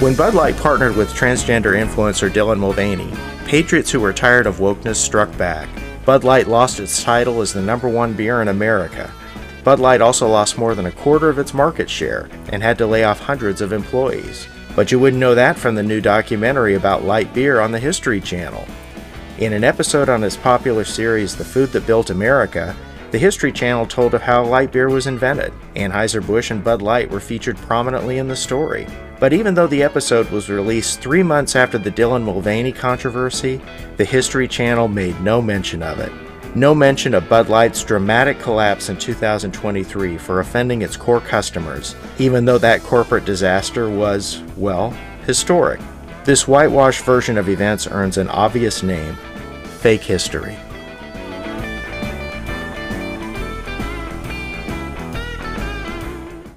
When Bud Light partnered with transgender influencer Dylan Mulvaney, patriots who were tired of wokeness struck back. Bud Light lost its title as the #1 beer in America. Bud Light also lost more than a quarter of its market share and had to lay off hundreds of employees. But you wouldn't know that from the new documentary about light beer on the History Channel. In an episode on its popular series The Food That Built America, the History Channel told of how light beer was invented. Anheuser-Busch and Bud Light were featured prominently in the story. But even though the episode was released 3 months after the Dylan Mulvaney controversy, the History Channel made no mention of it. No mention of Bud Light's dramatic collapse in 2023 for offending its core customers, even though that corporate disaster was, well, historic. This whitewashed version of events earns an obvious name: fake history.